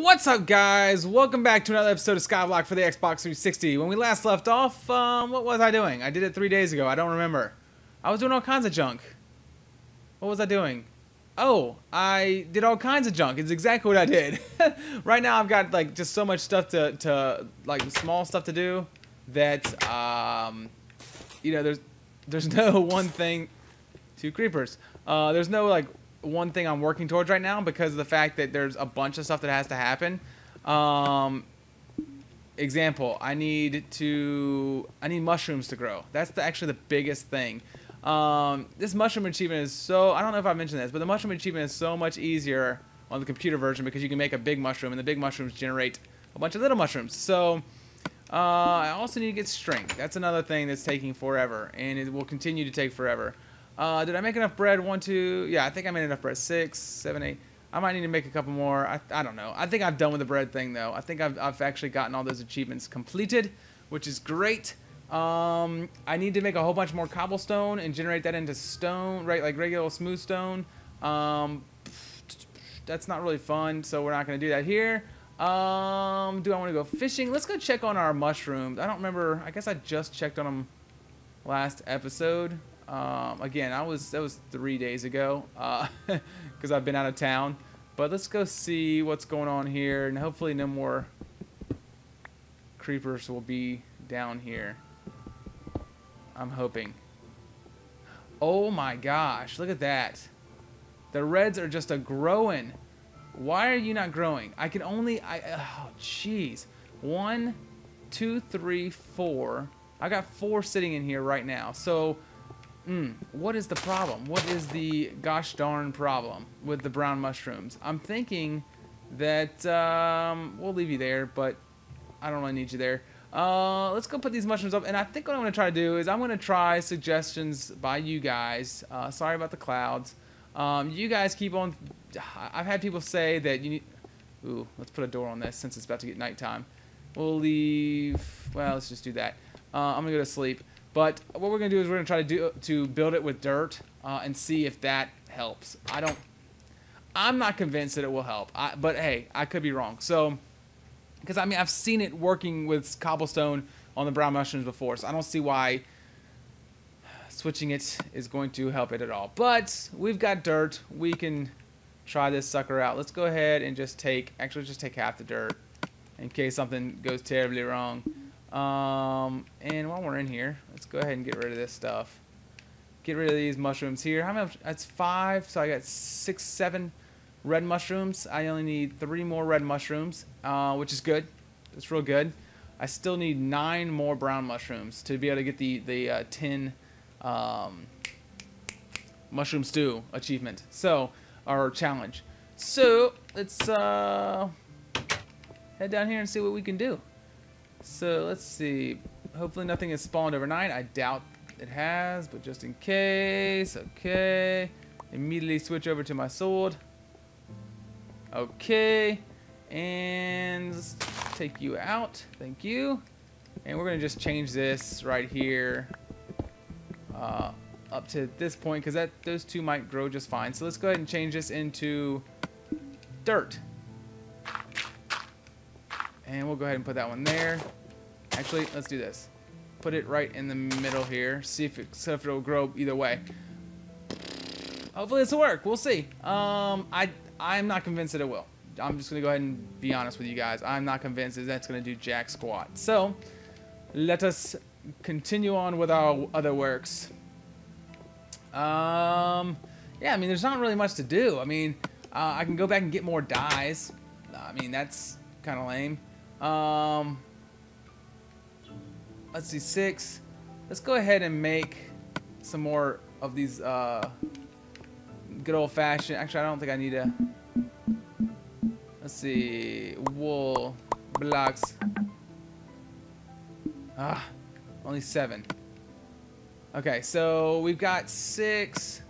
What's up, guys? Welcome back to another episode of SkyBlock for the Xbox 360. When we last left off, what was I doing? I did it 3 days ago. I don't remember. I was doing all kinds of junk. What was I doing? Oh, I did all kinds of junk. It's exactly what I did. Right now, I've got like just so much stuff to like small stuff to do that you know, there's no one thing. Two creepers. There's no like one thing I'm working towards right now because of the fact that there's a bunch of stuff that has to happen. Example, I need mushrooms to grow. That's actually the biggest thing. This mushroom achievement is so, I don't know if I mentioned this, but the mushroom achievement is so much easier on the computer version because you can make a big mushroom and the big mushrooms generate a bunch of little mushrooms. So I also need to get strength. That's another thing that's taking forever and it will continue to take forever. Did I make enough bread? 1, 2, yeah, I think I made enough bread. 6, 7, 8. I might need to make a couple more. I don't know. I think I've done with the bread thing though. I think I've actually gotten all those achievements completed, which is great. I need to make a whole bunch more cobblestone and generate that into stone, right? Like regular smooth stone. That's not really fun, so we're not going to do that here. Do I want to go fishing? Let's go check on our mushrooms. I don't remember. I guess I just checked on them last episode. Again, that was 3 days ago, because I've been out of town. But let's go see what's going on here, and hopefully no more creepers will be down here. I'm hoping. Oh my gosh, look at that. The reds are just growing. Why are you not growing? I can only, oh jeez. 1, 2, 3, 4. I got 4 sitting in here right now, so... what is the problem? What is the gosh darn problem with the brown mushrooms? I'm thinking that we'll leave you there, but I don't really need you there. Let's go put these mushrooms up, and I think what I'm going to try to do is I'm going to try suggestions by you guys. Sorry about the clouds. You guys keep on... I've had people say that you need... Ooh, let's put a door on this since it's about to get nighttime. We'll leave... Well, let's just do that. I'm going to go to sleep. But what we're going to do is we're going to try to build it with dirt and see if that helps. I'm not convinced that it will help. But hey, I could be wrong. So, because I mean, I've seen it working with cobblestone on the brown mushrooms before. So I don't see why switching it is going to help it at all. But we've got dirt. We can try this sucker out. Let's go ahead and just take, actually just take half the dirt in case something goes terribly wrong. And while we're in here, let's go ahead and get rid of this stuff. Get rid of these mushrooms here. How many? That's 5, so I got 6, 7 red mushrooms. I only need 3 more red mushrooms, which is good. It's real good. I still need 9 more brown mushrooms to be able to get the 10 mushroom stew achievement. So, our challenge. So, let's head down here and see what we can do. So let's see, hopefully nothing has spawned overnight. I doubt it has, but just in case. Okay, immediately switch over to my sword. Okay, and let's take you out, thank you. And we're gonna just change this right here up to this point because those 2 might grow just fine. So let's go ahead and change this into dirt. And we'll go ahead and put that one there. Actually, let's do this. Put it right in the middle here. See if it'll grow either way. Hopefully this will work. We'll see. I'm not convinced that it will. I'm just going to go ahead and be honest with you guys. I'm not convinced that that's going to do jack squat. So, let us continue on with our other works. Yeah, I mean, there's not really much to do. I mean, I can go back and get more dyes. I mean, that's kind of lame. Let's see, 6. Let's go ahead and make some more of these good old-fashioned. Actually, I don't think I need a. Let's see, wool blocks. Ah, only 7. Okay, so we've got 6,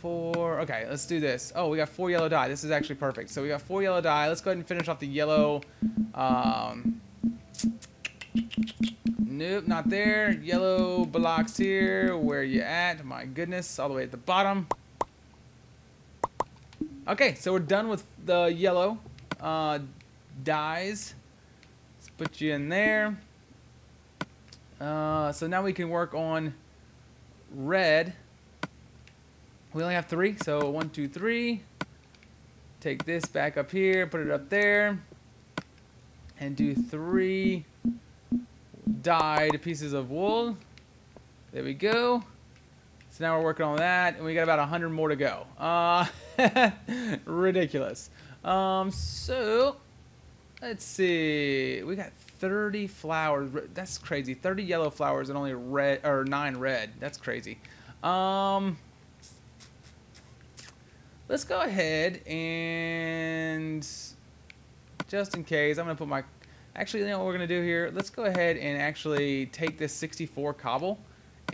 4. Okay, let's do this. Oh, we got 4 yellow dye. This is actually perfect. So we got 4 yellow dye. Let's go ahead and finish off the yellow. Nope, not there. Yellow blocks here. Where you at? My goodness, all the way at the bottom. Okay, so we're done with the yellow dyes. Let's put you in there. So now we can work on red. We only have 3, so 1, 2, 3. Take this back up here, put it up there, and do 3 dyed pieces of wool. There we go. So now we're working on that, and we got about 100 more to go. Ridiculous. So let's see. We got 30 flowers. That's crazy. 30 yellow flowers and only 9 red. That's crazy. Let's go ahead and, just in case, I'm gonna put my. Actually, you know what we're gonna do here? Let's go ahead and actually take this 64 cobble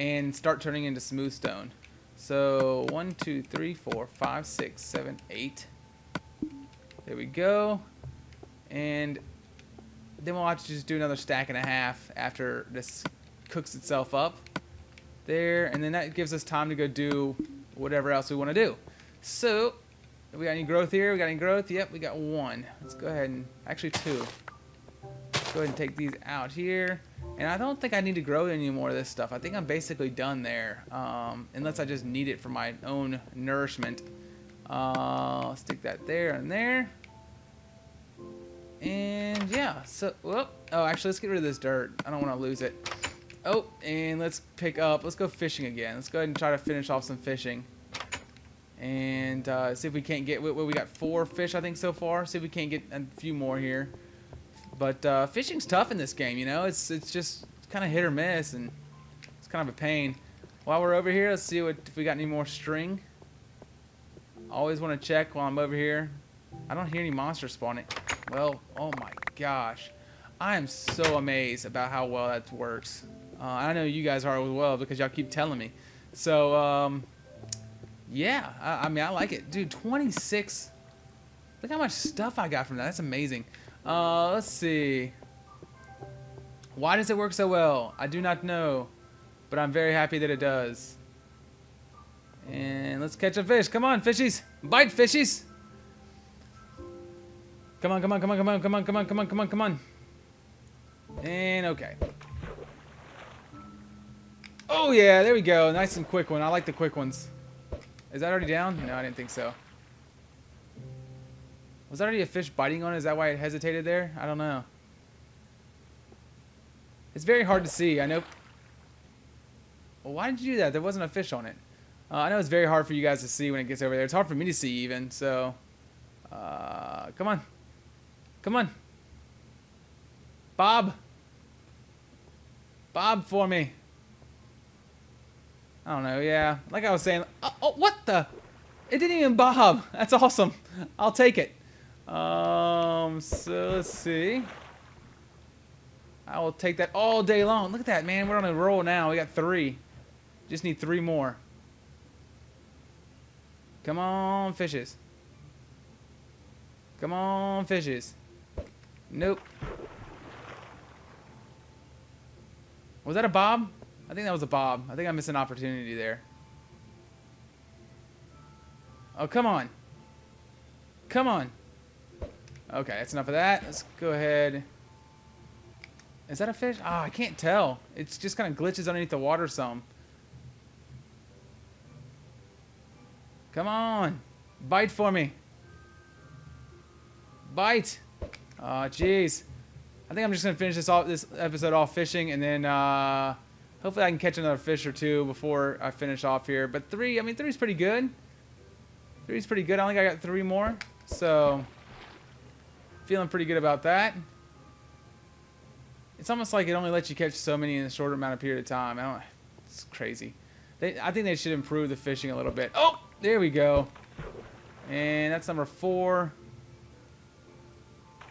and start turning into smooth stone. So 1, 2, 3, 4, 5, 6, 7, 8. There we go. And then we'll have to just do another 1.5 stacks after this cooks itself up. There, and then that gives us time to go do whatever else we want to do. So, we got any growth here? We got any growth? Yep, we got 1. Let's go ahead and, actually 2. Let's go ahead and take these out here. And I don't think I need to grow any more of this stuff. I think I'm basically done there. Unless I just need it for my own nourishment. I'll stick that there and there. And yeah, so, whoop. Oh, actually, let's get rid of this dirt. I don't want to lose it. Oh, and let's pick up, let's go fishing again. Let's go ahead and try to finish off some fishing. And see if we can't get, we got 4 fish I think so far. See if we can't get a few more here. But fishing's tough in this game, you know. It's just kind of hit or miss, and it's kind of a pain. While we're over here, let's see what, if we got any more string. Always want to check while I'm over here. I don't hear any monsters spawning. Well, oh my gosh. I am so amazed about how well that works. I know you guys are as well because y'all keep telling me. So, yeah, I mean, I like it. Dude, 26. Look how much stuff I got from that. That's amazing. Let's see. Why does it work so well? I do not know, but I'm very happy that it does. And let's catch a fish. Come on, fishies. Bite, fishies. Come on, come on, come on, come on, come on, come on, come on, come on, come on. And okay. Oh, yeah, there we go. Nice and quick one. I like the quick ones. Is that already down? No, I didn't think so. Was that already a fish biting on it? Is that why it hesitated there? I don't know. It's very hard to see. I know. Well, why did you do that? There wasn't a fish on it. I know it's very hard for you guys to see when it gets over there. It's hard for me to see even. So, come on. Come on. Bob. Bob for me. I don't know, yeah. Like I was saying, oh, what the? It didn't even bob. That's awesome. I'll take it. So let's see. I will take that all day long. Look at that, man. We're on a roll now. We got 3. Just need 3 more. Come on, fishes. Come on, fishes. Nope. Was that a bob? I think that was a bob. I think I missed an opportunity there. Oh, come on. Come on. Okay, that's enough of that. Let's go ahead. Is that a fish? Ah, oh, I can't tell. It's just kind of glitches underneath the water some. Come on. Bite for me. Bite. Aw, oh, jeez. I think I'm just going to finish this episode off fishing, and then... hopefully I can catch another fish or 2 before I finish off here. But 3, I mean, 3's pretty good. 3's pretty good. I think I got 3 more. So, feeling pretty good about that. It's almost like it only lets you catch so many in a short amount of period of time. It's crazy. I think they should improve the fishing a little bit. Oh, there we go. And that's number 4.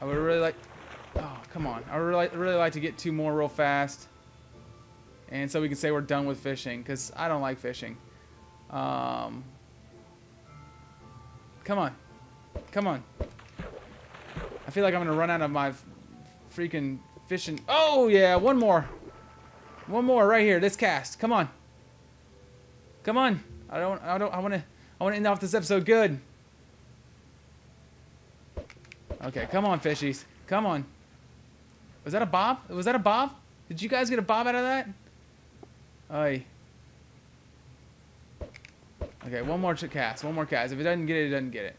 I would really like... Oh, come on. I would really like to get 2 more real fast. And so we can say we're done with fishing, because I don't like fishing. Come on. Come on. I feel like I'm going to run out of my freaking fishing. Oh, yeah, 1 more. 1 more right here, this cast. Come on. Come on. I want to end off this episode good. Okay, come on, fishies. Come on. Was that a bob? Was that a bob? Did you guys get a bob out of that? Aye. Okay, one more cast. One more cast. If it doesn't get it, it doesn't get it.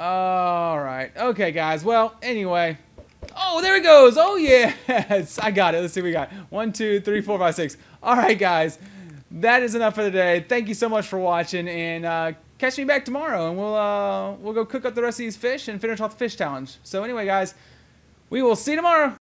Alright. Okay, guys. Well, anyway. Oh, there it goes. Oh, yes. I got it. Let's see what we got. 1, 2, 3, 4, 5, 6. Alright, guys. That is enough for today. Thank you so much for watching, and catch me back tomorrow, and we'll go cook up the rest of these fish and finish off the fish challenge. So anyway, guys, we will see you tomorrow.